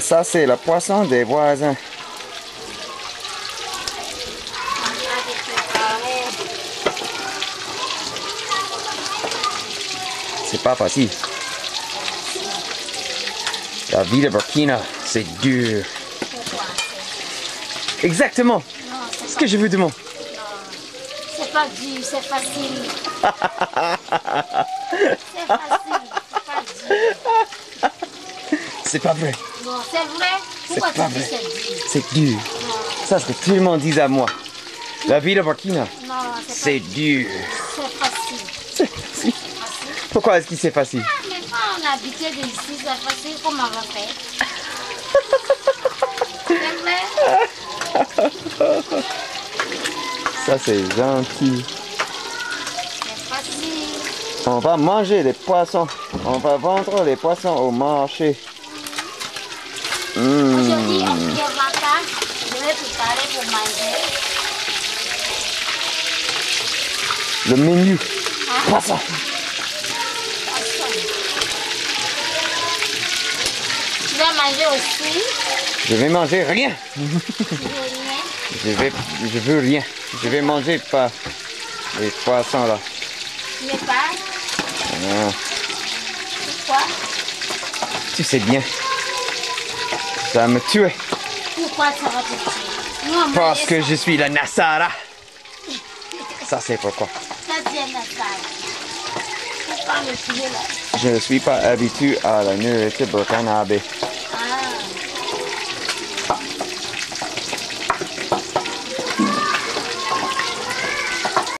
Ça c'est le poisson des voisins. C'est pas facile. La vie de Burkina, c'est dur. Exactement. C'est ce que je vous demande. C'est pas dur, c'est facile. C'est facile, c'est pas dur. C'est pas vrai. Non, c'est vrai. Pourquoi tu dis c'est dur? C'est dur. Ça, c'est ce que tout le monde dit à moi. La vie de Burkina, c'est dur. C'est facile. C'est facile. Pourquoi est-ce que c'est facile? Ah, mais quand on a habité d'ici, c'est facile. Comment on va faire? C'est vrai. Ça, c'est gentil. C'est facile. On va manger les poissons. On va vendre les poissons au marché. Aujourd'hui, au matin, je vais préparer pour manger. Le menu. Poisson. Tu vas manger aussi? Je vais manger rien. Je veux rien. Je vais manger pas les poissons là. Les pas? Non. Pourquoi? Tu sais bien. Ça va me tuer. Pourquoi ça va te tuer? Non, parce que je suis la Nassara. Ça c'est pourquoi. Ça c'est Nassara. Pourquoi me tuer là? Je ne suis pas habitué à la nourriture burkinabè.